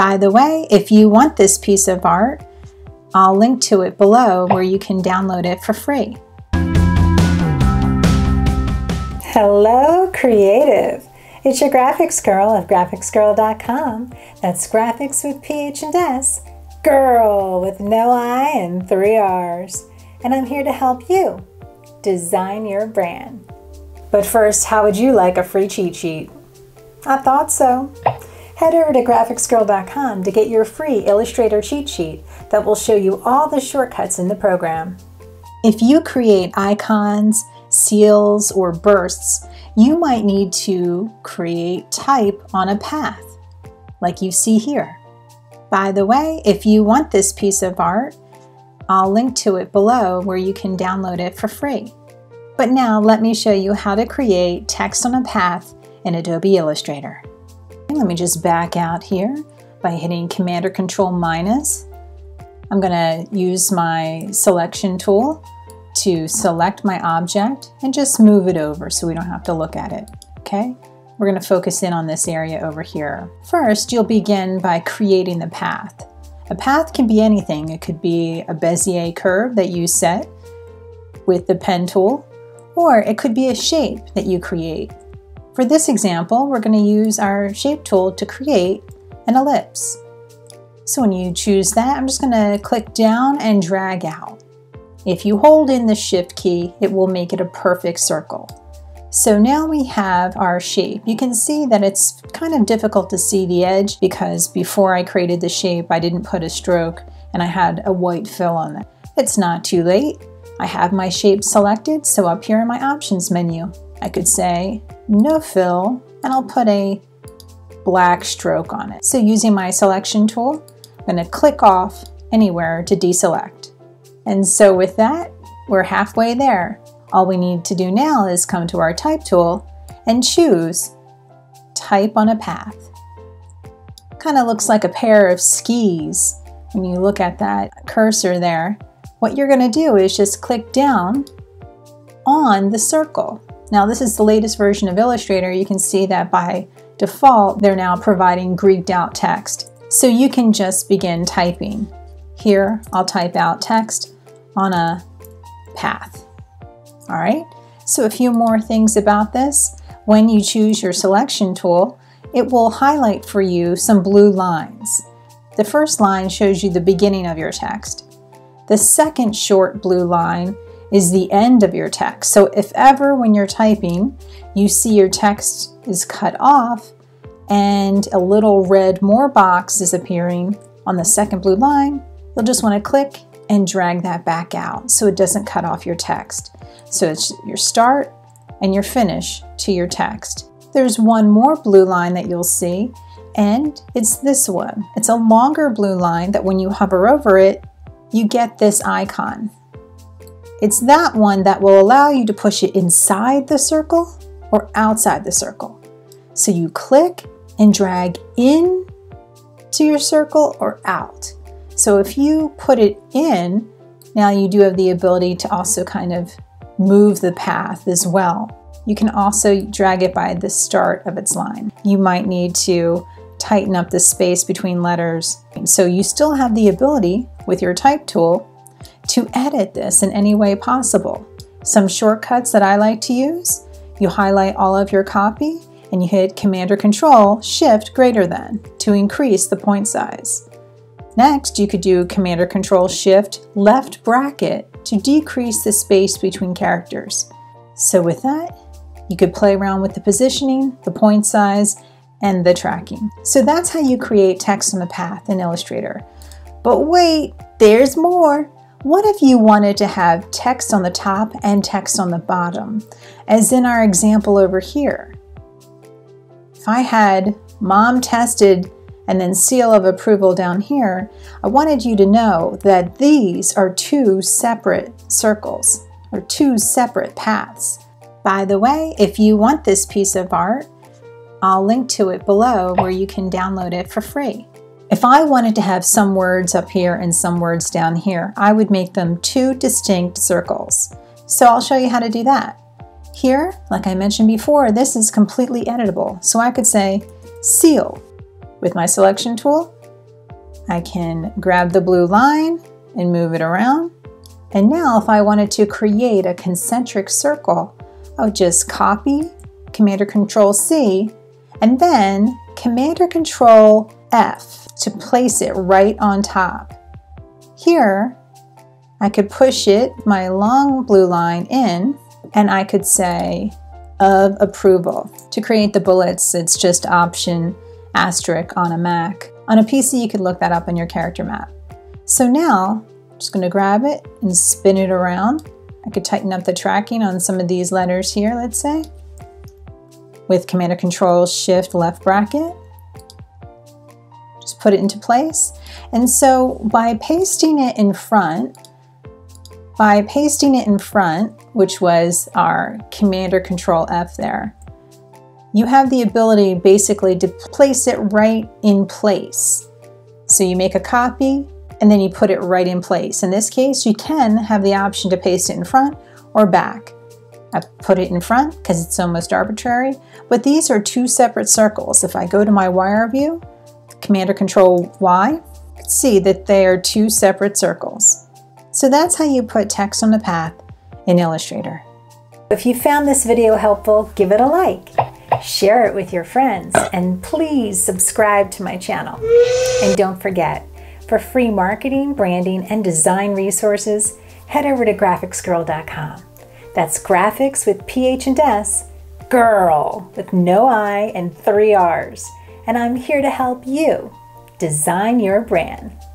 By the way, if you want this piece of art, I'll link to it below where you can download it for free. Hello, creative. It's your graphics girl of graphicsgrrrl.com. That's graphics with PH and S, girl with no I and 3 R's. And I'm here to help you design your brand. But first, how would you like a free cheat sheet? I thought so. Head over to graphicsgrrrl.com to get your free Illustrator cheat sheet that will show you all the shortcuts in the program. If you create icons, seals, or bursts, you might need to create type on a path, like you see here. By the way, if you want this piece of art, I'll link to it below where you can download it for free. But now let me show you how to create text on a path in Adobe Illustrator. Let me just back out here by hitting Command or Control minus. I'm going to use my selection tool to select my object and just move it over so we don't have to look at it, okay? We're going to focus in on this area over here. First, you'll begin by creating the path. A path can be anything. It could be a Bezier curve that you set with the pen tool, or it could be a shape that you create. For this example, we're going to use our shape tool to create an ellipse. So when you choose that, I'm just going to click down and drag out. If you hold in the Shift key, it will make it a perfect circle. So now we have our shape. You can see that it's kind of difficult to see the edge because before I created the shape, I didn't put a stroke and I had a white fill on it. It's not too late. I have my shape selected, so up here in my options menu, I could say no fill, and I'll put a black stroke on it. So using my selection tool, I'm going to click off anywhere to deselect. And so with that, we're halfway there. All we need to do now is come to our type tool and choose type on a path. Kind of looks like a pair of skis when you look at that cursor there. What you're going to do is just click down on the circle. Now this is the latest version of Illustrator. You can see that by default, they're now providing greeked out text. So you can just begin typing. Here, I'll type out text on a path. All right, so a few more things about this. When you choose your selection tool, it will highlight for you some blue lines. The first line shows you the beginning of your text. The second short blue line is the end of your text. So if ever when you're typing, you see your text is cut off and a little red more box is appearing on the second blue line, you'll just want to click and drag that back out so it doesn't cut off your text. So it's your start and your finish to your text. There's one more blue line that you'll see, and it's this one. It's a longer blue line that when you hover over it, you get this icon. It's that one that will allow you to push it inside the circle or outside the circle. So you click and drag in to your circle or out. So if you put it in, now you do have the ability to also kind of move the path as well. You can also drag it by the start of its line. You might need to tighten up the space between letters. So you still have the ability with your type tool to edit this in any way possible. Some shortcuts that I like to use, you highlight all of your copy and you hit Command or Control Shift greater than to increase the point size. Next, you could do Command or Control Shift left bracket to decrease the space between characters. So with that, you could play around with the positioning, the point size, and the tracking. So that's how you create text on the path in Illustrator. But wait, there's more. What if you wanted to have text on the top and text on the bottom, as in our example over here? If I had mom tested and then seal of approval down here, I wanted you to know that these are two separate circles or two separate paths. By the way, if you want this piece of art, I'll link to it below where you can download it for free. If I wanted to have some words up here and some words down here, I would make them two distinct circles. So I'll show you how to do that. Here, like I mentioned before, this is completely editable. So I could say seal. With my selection tool, I can grab the blue line and move it around. And now if I wanted to create a concentric circle, I would just copy, Command or Control C, and then Command or Control F to place it right on top. Here, I could push it, my long blue line in, and I could say of approval. To create the bullets, it's just Option** on a Mac. On a PC, you could look that up on your character map. So now, I'm just gonna grab it and spin it around. I could tighten up the tracking on some of these letters here, let's say, with Command or Control Shift left bracket. Just put it into place. And so by pasting it in front, which was our Command or Control F there, you have the ability basically to place it right in place. So you make a copy and then you put it right in place. In this case, you can have the option to paste it in front or back. I put it in front because it's almost arbitrary, but these are two separate circles. If I go to my wire view, Command or Control Y, see that they are two separate circles. So that's how you put text on the path in Illustrator. If you found this video helpful, give it a like, share it with your friends, and please subscribe to my channel. And don't forget, for free marketing, branding, and design resources, head over to graphicsgrrrl.com. That's graphics with PH and S, girl with no I and 3 R's. And I'm here to help you design your brand.